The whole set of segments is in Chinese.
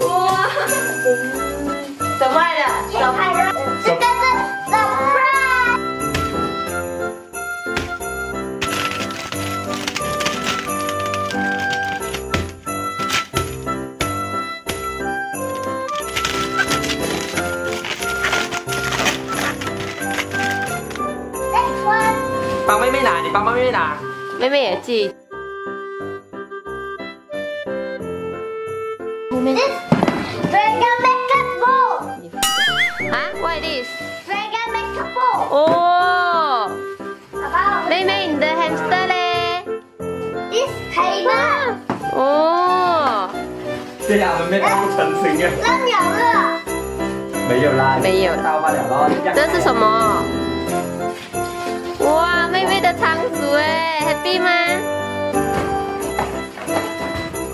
哇！走快了，走快了！这个是 surprise。帮妹妹拿，你帮妹妹拿。妹妹也记。 哦，妹妹，你的 hamster 嘞 ？This hamster。哦。这样我们没弄成型啊。扔掉了。没有啦。没有。到不了了。这是什么？哇，妹妹的仓鼠哎 ，happy 吗？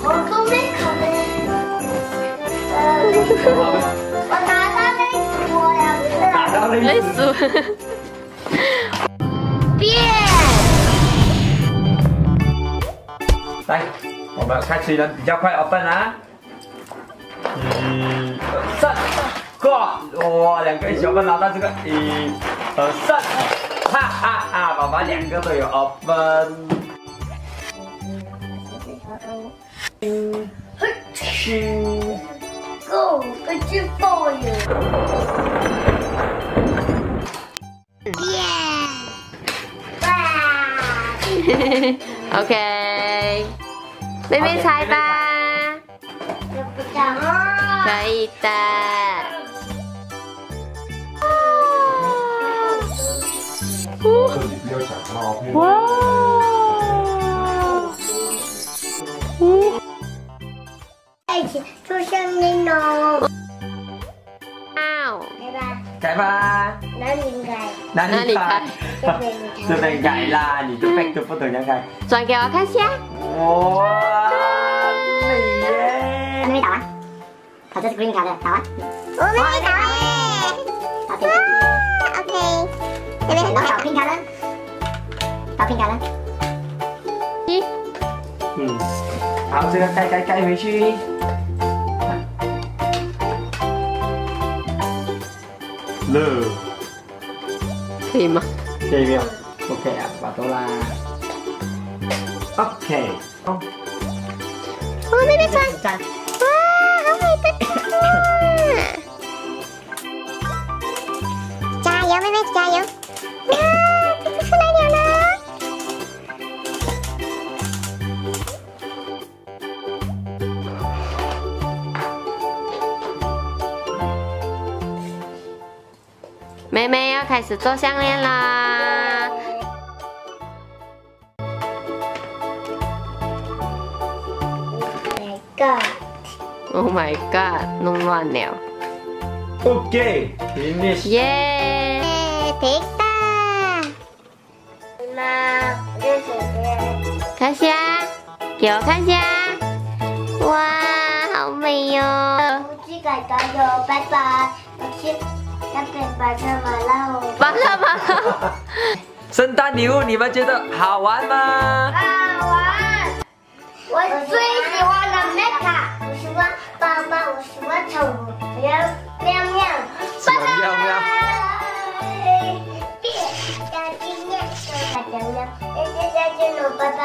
我够没考嘞。我拿到那个我呀，不是。拿到那个。 变！来，我们开始人比较快 ，open 啊！1、2、3，go！ 哇，2个一起 open 拿到这个1、2、3，哈哈哈！宝宝2个都有 open。Go！ 一只狗耶！变！ OK， 妹妹猜吧。我不想啊。可以的。哇！爱情就像那种。改吧。哪里改？哪里改？ 这边改啦，你的背就不怎样改。转给我看下。哇，美耶！妹妹打完，好，这是 green 卡的，打完。我妹妹打完。哇 ，OK。妹妹很多小 pink 卡的，打 pink 卡的。好，这个盖回去。 乐，可以吗？可以没有 ？OK 啊，把到啦。OK， 好。我妹妹穿，哇，好美的裤子！加油，妹妹加油！哇，这个出来了啦！ 妹妹要开始做项链啦！Oh my god！ 弄乱了。OK， finish。耶！停吧。妈，这是谁？看下，给我看下。哇，好美哟！我去改改哟，拜拜，我去。 巴拉马拉！圣诞礼物你们觉得好玩吗？好玩！我最喜欢的麦卡，我喜欢爸爸，我喜欢宠物喵喵喵。拜拜！再见，再见，再见，拜拜。